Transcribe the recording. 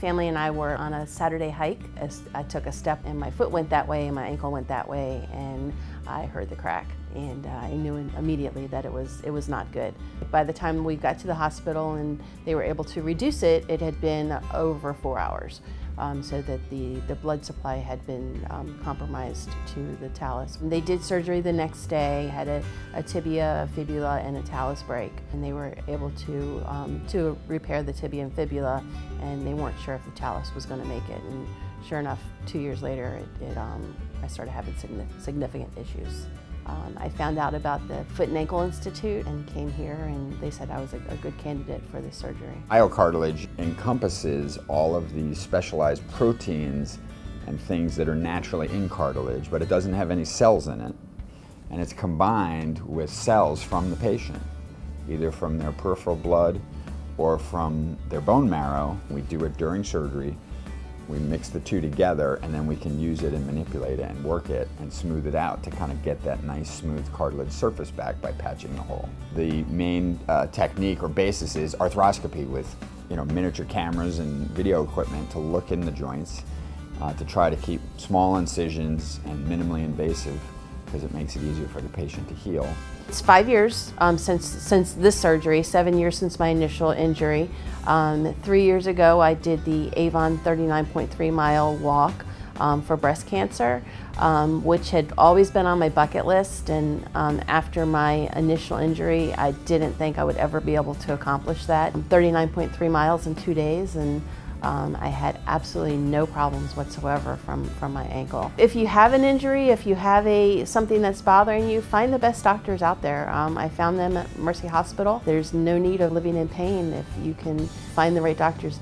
family and I were on a Saturday hike. As I took a step and my foot went that way and my ankle went that way, and I heard the crack, and I knew immediately that it was not good. By the time we got to the hospital and they were able to reduce it, it had been over 4 hours, so that the blood supply had been compromised to the talus. They did surgery the next day, had a tibia, a fibula, and a talus break, and they were able to repair the tibia and fibula, and they weren't sure if the talus was going to make it. And sure enough, 2 years later, I started having significant issues. I found out about the Foot and Ankle Institute and came here, and they said I was a good candidate for this surgery. BioCartilage encompasses all of the specialized proteins and things that are naturally in cartilage, but it doesn't have any cells in it, and it's combined with cells from the patient, either from their peripheral blood or from their bone marrow. We do it during surgery. We mix the two together, and then we can use it and manipulate it and work it and smooth it out to kind of get that nice smooth cartilage surface back by patching the hole. The main technique or basis is arthroscopy with, you know, miniature cameras and video equipment to look in the joints, to try to keep small incisions and minimally invasive, because it makes it easier for the patient to heal. It's 5 years since this surgery, 7 years since my initial injury. 3 years ago I did the Avon 39.3 mile walk for breast cancer, which had always been on my bucket list, and after my initial injury I didn't think I would ever be able to accomplish that. 39.3 miles in 2 days, and I had absolutely no problems whatsoever from my ankle. If you have an injury, if you have something that's bothering you, find the best doctors out there. I found them at Mercy Hospital. There's no need of living in pain if you can find the right doctors.